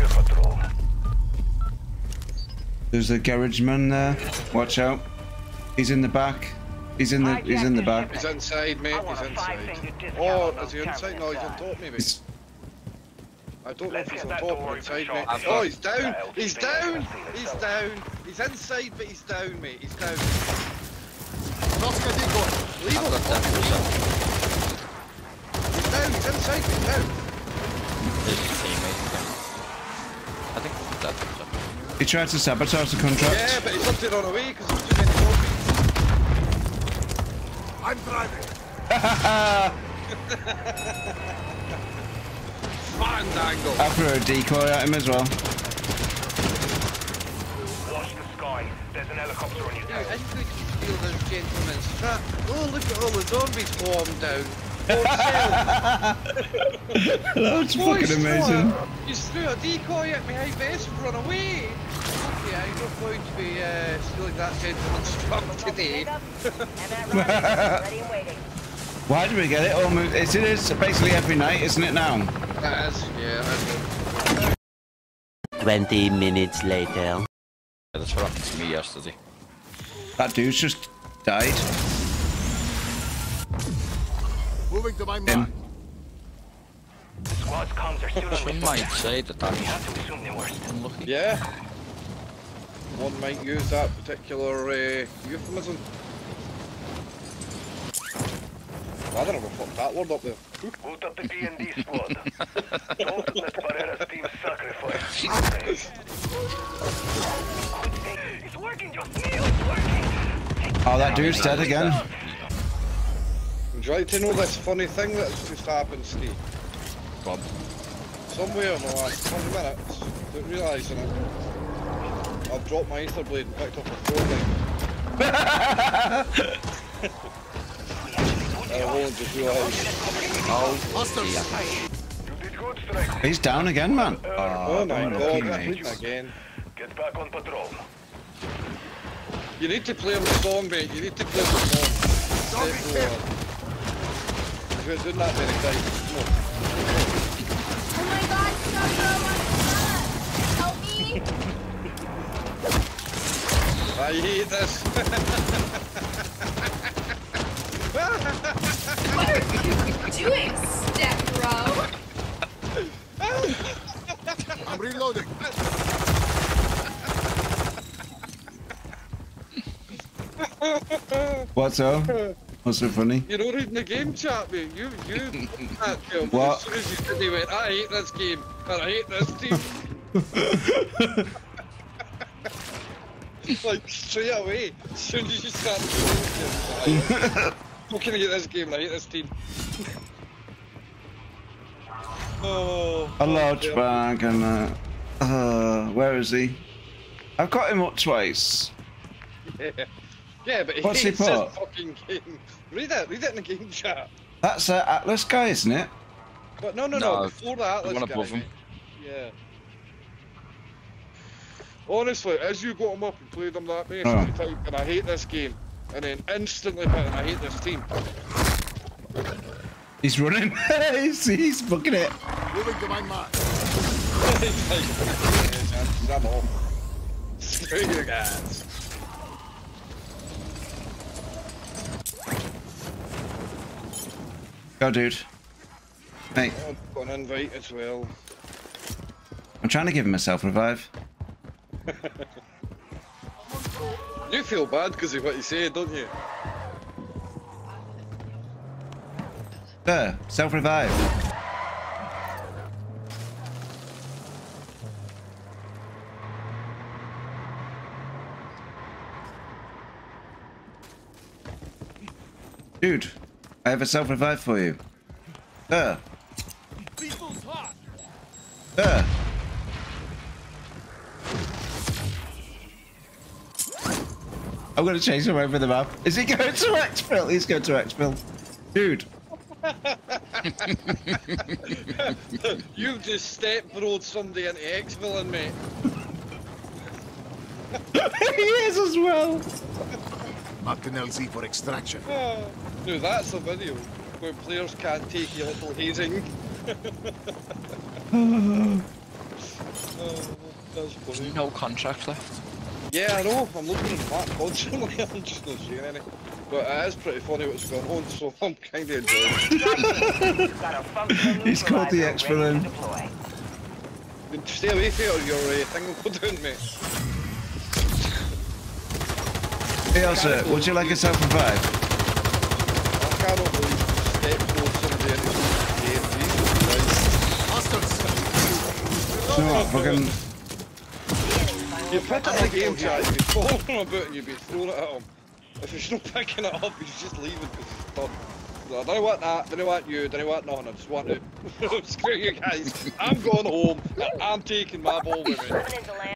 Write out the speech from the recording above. your patrol. There's a garage man there. Watch out. He's in the back. He's in the back. He's inside, mate. He's inside. Oh, is he inside? No, he's on top, maybe. I don't know if he's on top or inside, mate. Oh, he's down. He's down. He's down. He's inside, but he's down, mate. He's down. Oscar, take one. Leave him. He's down. He's inside. He's down. I think he's dead. He tried to sabotage the contract. Yeah, but he's left it on away because there's too many more people. I'm driving. Fandango. I threw a decoy at him as well. Watch the sky. There's an helicopter on your tail. I could feel those gentlemen's trap. Oh, look at all the zombies warmed down. That's fucking amazing. You threw a decoy at me, high vest and run away. Okay, I'm not going to be stealing that gentleman's truck today. Why do we get it? Almost, it is basically every night, isn't it now? That is, yeah, that's it. 20 minutes later. Yeah, that's what happened to me yesterday. That dude's just died. Moving to my mark. The squad's comms are still on my side. We have to assume they were still looking. Yeah. One might use that particular euphemism. I don't know what fucked that word up there. Hold up the D&D squad. Don't let Barrera's team sacrifice. It's working, just me, it's working. Oh, that dude's dead again. Would you like to know this funny thing that's just happened, Steve? Bob. Somewhere in the last 20 minutes, without realising it, I've dropped my ether blade and picked up a throwblade. I won't just realise. Oh, yeah. He's down again, man. Oh my god, again. Get back on patrol. You need to play him the song, mate. You need to play him the song. We're doing that very tight. Oh my god, help me! I hate this. What are you doing, Stepbro? I'm reloading. What's up? What's so funny? You're not reading the game chat, mate. You that film. What? As soon as you said they went, I hate this game, and I hate this team. Like, straight away, as soon as you start doing it, I'm not gonna get this game, and I hate this team. Oh, a large bag and where is he? I've got him up twice. Yeah. Yeah, but what's he put? Fucking game. Read it in the game chat. That's that Atlas guy, isn't it? But no, before the Atlas guy. Above him. Yeah. Honestly, as you got him up and played him that way, you think, and I hate this game, and then instantly put him, I hate this team. He's running. he's fucking it. Moving to my mark. I'm off. Screw you guys. Go, dude. Hey. I've got an invite as well. I'm trying to give myself a revive. You feel bad because of what you said, don't you? There, self-revive. Dude. I have a self-revive for you. There. There. I'm going to chase him over the map. Is he going to Exville? He's going to Exville. Dude. You've just step-broed somebody into Exville and me. He is as well. Mark an LZ for extraction. No, that's a video where players can't take your little hazing. guys are coming. There's no contract left. Yeah, I know. I'm looking at the map constantly. I'm just not seeing any. But it is pretty funny what's going on, so I'm kind of enjoying it. He's called the exponent. Stay away from it or your thing will go down, mate. Hey, Elsa, would you like a self and five? I cannot believe step towards somebody in the game. No, fucking. You pick up a game chat, you'd be following about and you'd be throwing it at him. If he's not picking it up, he's just leaving because he's done. I don't want that, I don't want you, I don't want nothing, I just want to. Screw you guys, I'm going home and I'm taking my ball with me.